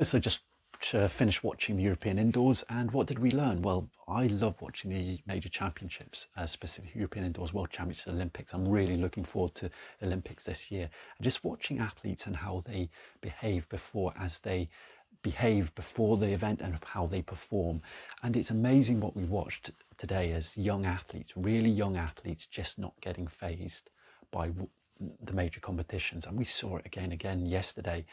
So just finished watching the European Indoors, and what did we learn? Well, I love watching the major championships, specifically European Indoors, World Championships, Olympics. I'm really looking forward to Olympics this year. And just watching athletes and how they behave before the event and how they perform. And it's amazing what we watched today as young athletes, really young athletes, just not getting fazed by the major competitions. And we saw it again yesterday.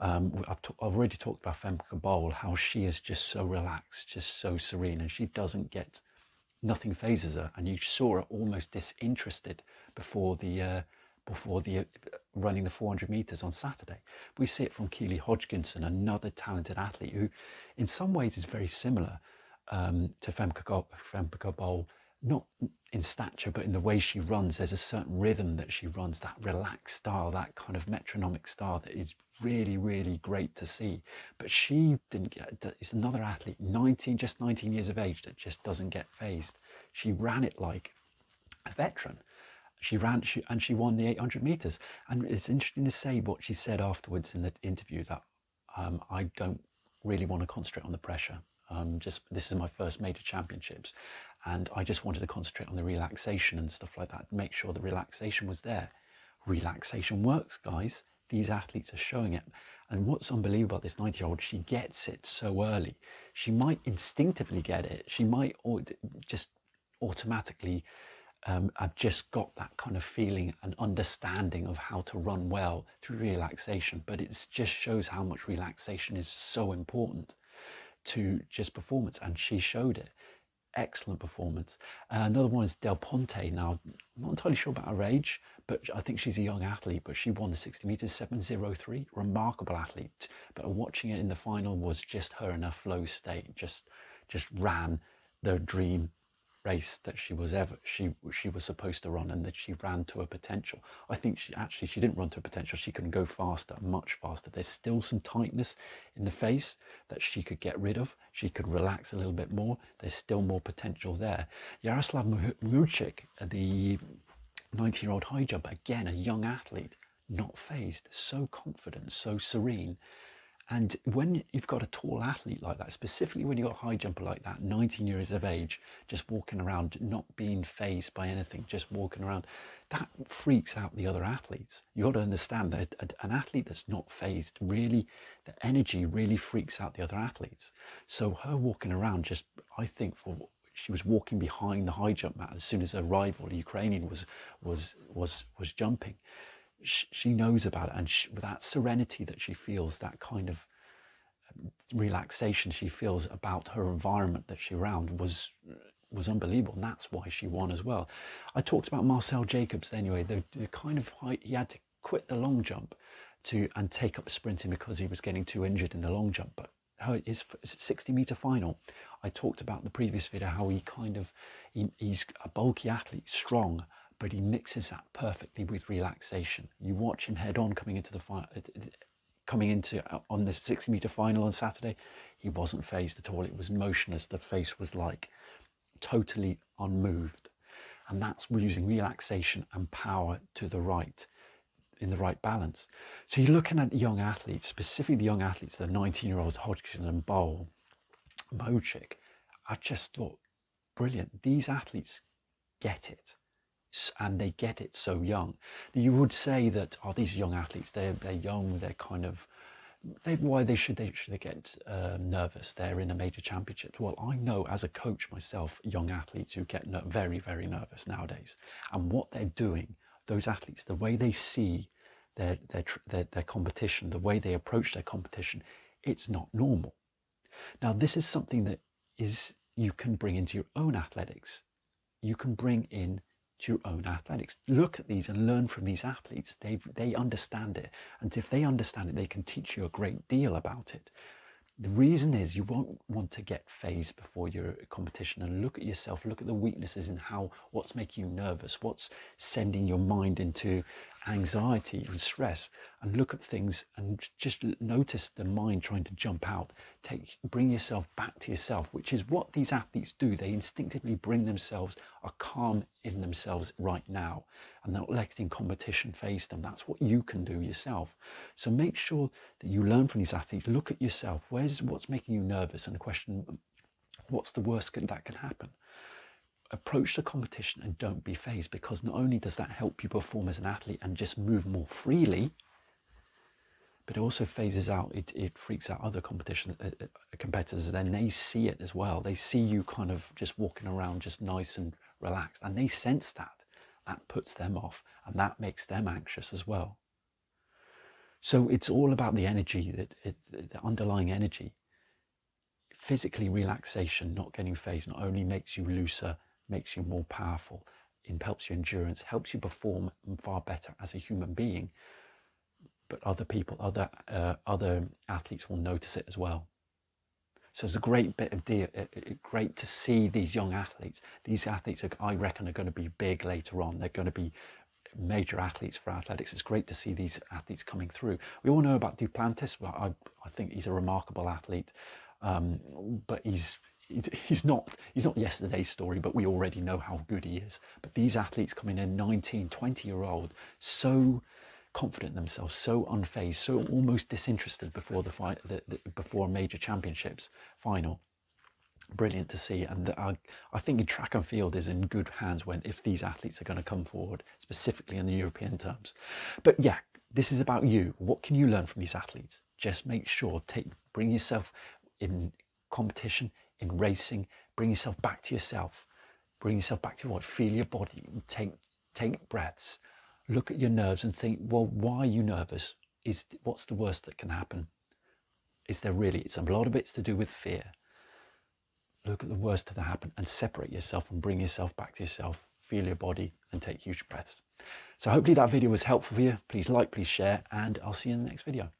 I've already talked about Femke Bol, how she is just so relaxed, just so serene, and she doesn't get, nothing phases her. And you saw her almost disinterested before running the 400 meters on Saturday. We see it from Keely Hodgkinson, another talented athlete who in some ways is very similar to Femke Bol, not in stature, but in the way she runs. There's a certain rhythm that she runs, that relaxed style, that kind of metronomic style that is really, really great to see. But she didn't get, it's another athlete, just 19 years of age, that just doesn't get fazed. She ran it like a veteran. She won the 800 meters. And it's interesting to say what she said afterwards in the interview, that I don't really want to concentrate on the pressure. This is my first major championships, and I just wanted to concentrate on the relaxation and stuff like that, make sure the relaxation was there. Relaxation works, guys. These athletes are showing it. And what's unbelievable about this 90-year-old, she gets it so early. She might instinctively get it. She might just automatically I've just got that kind of feeling and understanding of how to run well through relaxation. But it just shows how much relaxation is so important to just performance, and she showed it. Excellent performance. Another one is Del Ponte. Now, I'm not entirely sure about her age, but I think she's a young athlete, but she won the 60 meters, 7:03. Remarkable athlete. But watching it in the final was just her in her flow state, just ran the dream race that she was supposed to run, and that she ran to her potential. I think she didn't run to her potential. She couldn't go faster, much faster. There's still some tightness in the face that she could get rid of. She could relax a little bit more. There's still more potential there. Yaroslava Mahuchikh, the 19-year-old high jumper, again a young athlete, not phased, so confident, so serene. And when you've got a tall athlete like that, specifically when you've got a high jumper like that, 19 years of age, just walking around, not being fazed by anything, just walking around, that freaks out the other athletes. You've got to understand that an athlete that's not fazed, really, the energy really freaks out the other athletes. So her walking around, just, I think she was walking behind the high jump mat as soon as her rival, the Ukrainian, was jumping. She knows about it, and that serenity that she feels, that kind of relaxation she feels about her environment that she's around was unbelievable, and that's why she won as well. I talked about Marcel Jacobs anyway, the kind of height. He had to quit the long jump and take up sprinting because he was getting too injured in the long jump. But his 60-meter final, I talked about in the previous video how he's a bulky athlete, strong, but he mixes that perfectly with relaxation. You watch him head on on the 60-meter final on Saturday. He wasn't phased at all. It was motionless. The face was like totally unmoved, and that's using relaxation and power in the right balance. So you're looking at young athletes, specifically the young athletes, the 19-year-olds Hodgkinson and Bol, Mahuchikh. I just thought, brilliant. These athletes get it. And they get it so young. You would say that, oh, these young athletes, they're young, they're kind of, why should they get nervous? They're in a major championship. Well, I know as a coach myself, young athletes who get very, very nervous nowadays. And what they're doing, those athletes, the way they see their competition, the way they approach their competition, it's not normal. Now, this is something that you can bring into your own athletics. You can bring in to your own athletics. Look at these and learn from these athletes. They understand it, and if they understand it, they can teach you a great deal about it. The reason is you won't want to get phased before your competition, and look at yourself, look at the weaknesses and what's making you nervous, what's sending your mind into anxiety and stress and look at things and just notice the mind trying to jump out. Bring yourself back to yourself, which is what these athletes do. They instinctively bring themselves, are calm in themselves right now, and not letting competition face them. That's what you can do yourself. So make sure that you learn from these athletes. Look at yourself. What's making you nervous? And question, what's the worst that can happen? Approach the competition and don't be phased, because not only does that help you perform as an athlete and just move more freely, but it also phases out, it freaks out other competition competitors. Then they see it as well. They see you kind of just walking around just nice and relaxed, and they sense that puts them off, and that makes them anxious as well. So it's all about the energy, the underlying energy. Physically, relaxation, not getting phased, not only makes you looser, makes you more powerful, it helps your endurance, helps you perform far better as a human being, but other people, other athletes will notice it as well. So it's a great bit of deal. Great to see these young athletes. These athletes, I reckon, are going to be big later on. They're going to be major athletes for athletics. It's great to see these athletes coming through. We all know about Duplantis. Well, I think he's a remarkable athlete, but he's not yesterday's story, but we already know how good he is. But these athletes coming in, 19, 20-year-old, so confident in themselves, so unfazed, so almost disinterested before the fight, before major championships final. Brilliant to see, and I think track and field is in good hands when if these athletes are going to come forward, specifically in the European terms. But yeah, this is about you. What can you learn from these athletes? Just make sure, bring yourself in competition, in racing, bring yourself back to yourself, bring yourself back to your body, feel your body, take breaths. Look at your nerves and think, well, why are you nervous? What's the worst that can happen? Is there really? It's a lot of it's to do with fear. Look at the worst that can happen and separate yourself and bring yourself back to yourself. Feel your body and take huge breaths. So hopefully that video was helpful for you. Please like, please share, and I'll see you in the next video.